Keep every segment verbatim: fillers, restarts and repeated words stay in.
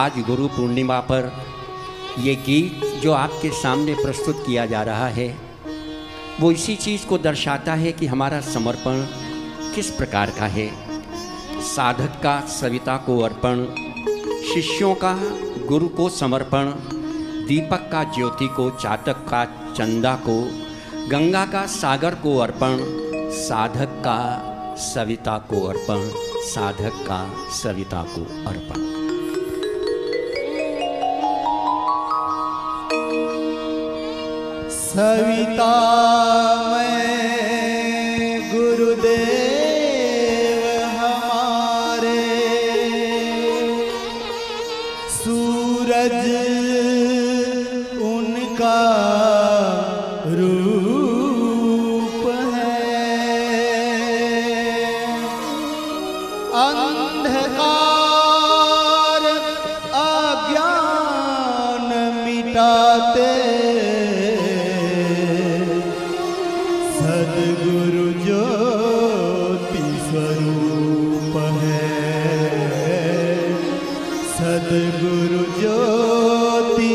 आज गुरु पूर्णिमा पर ये गीत जो आपके सामने प्रस्तुत किया जा रहा है वो इसी चीज़ को दर्शाता है कि हमारा समर्पण किस प्रकार का है। साधक का सविता को अर्पण, शिष्यों का गुरु को समर्पण, दीपक का ज्योति को, चातक का चंदा को, गंगा का सागर को अर्पण, साधक का सविता को अर्पण, साधक का सविता को अर्पण। सविता में गुरुदेव हमारे, सूरज उनका रूप है, अंधकार अज्ञान मिटाते सद्गुरु ज्योति स्वरूप है, सद्गुरु ज्योति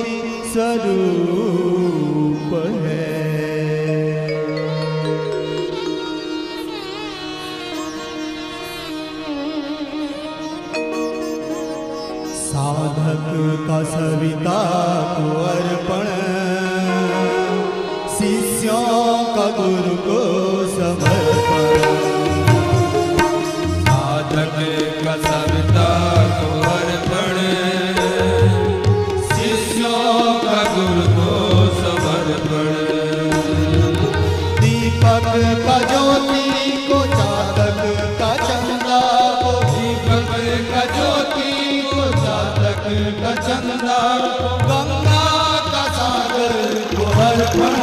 स्वरूप है। साधक का सविता को अर्पण, शिष्यों का गुरु को समर्पण। साधक का सविता को अर्पण, शिष्यों का गुरु को समर्पण। दीपक का ज्योति को, चातक का चंदा को, दीपक का ज्योति को, चातक का चंदा को, गंगा का सागर को अर्पण।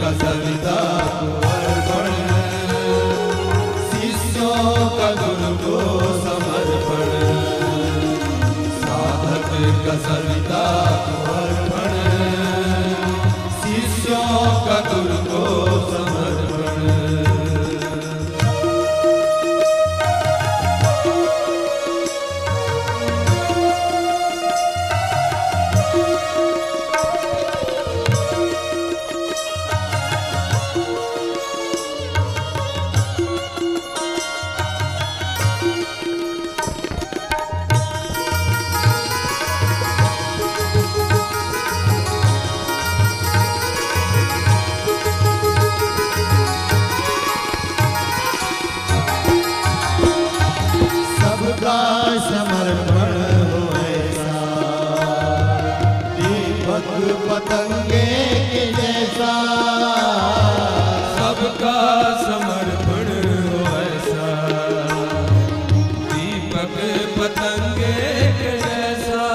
सविता को अर्पण, शिष्यों का गुरु को समर्पण। समर्पण हो ऐसा, दीपक पतंगे के जैसा। सबका समर्पण हो ऐसा, दीपक पतंगे के जैसा।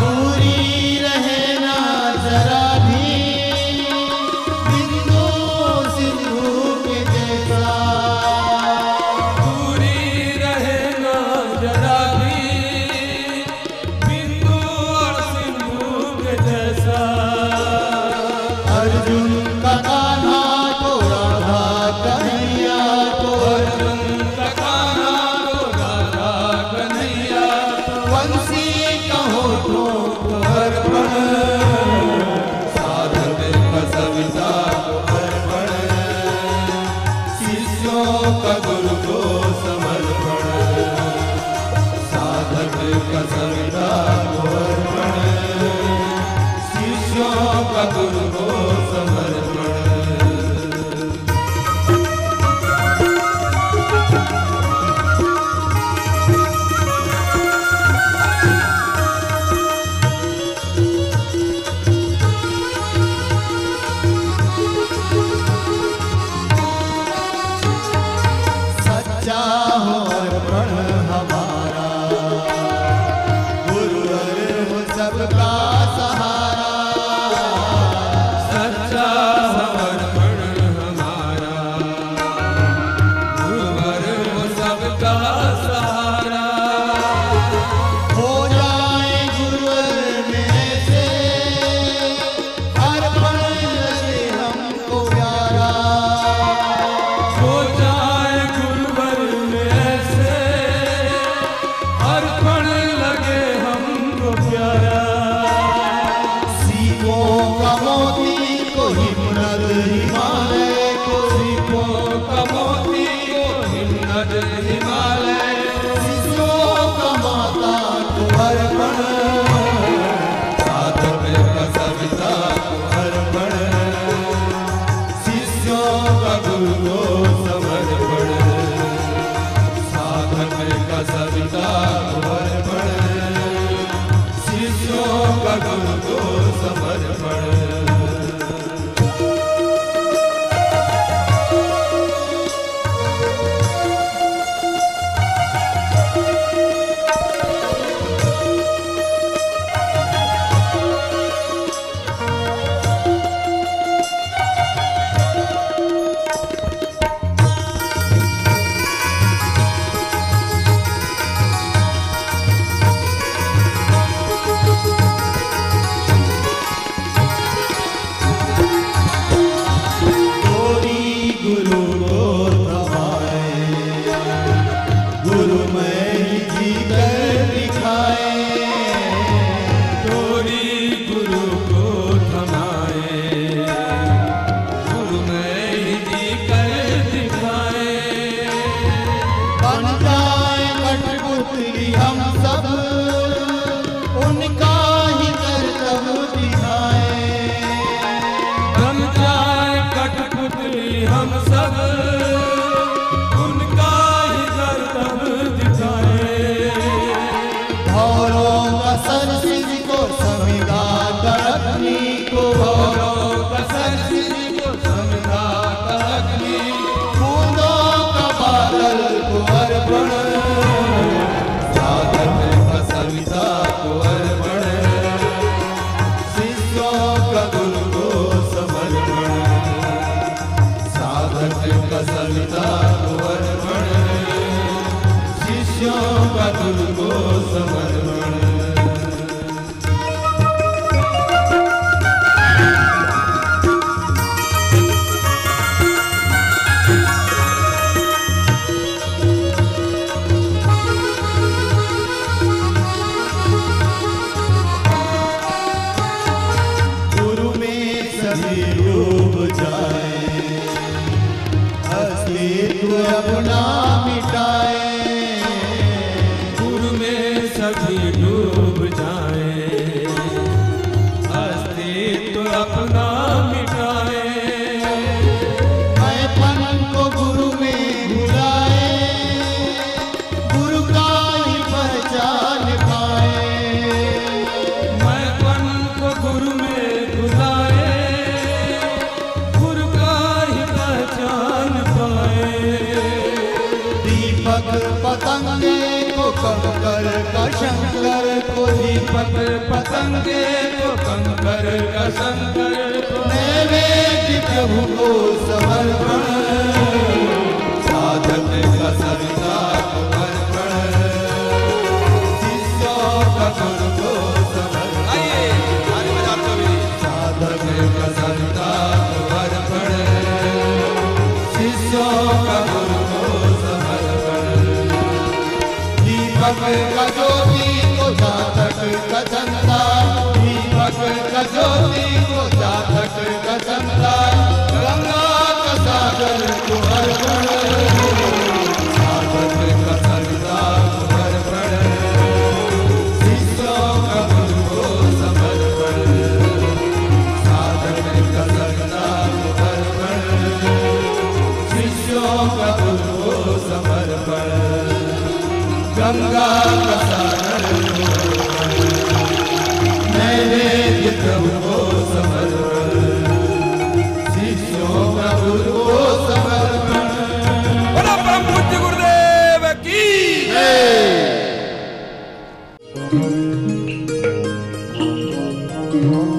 दूरी रहना जरा भी, बिंदु सिंधु के जैसा।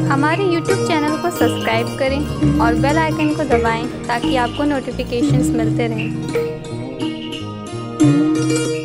हमारे यूट्यूब चैनल को सब्सक्राइब करें और बेल आइकन को दबाएं ताकि आपको नोटिफिकेशंस मिलते रहें।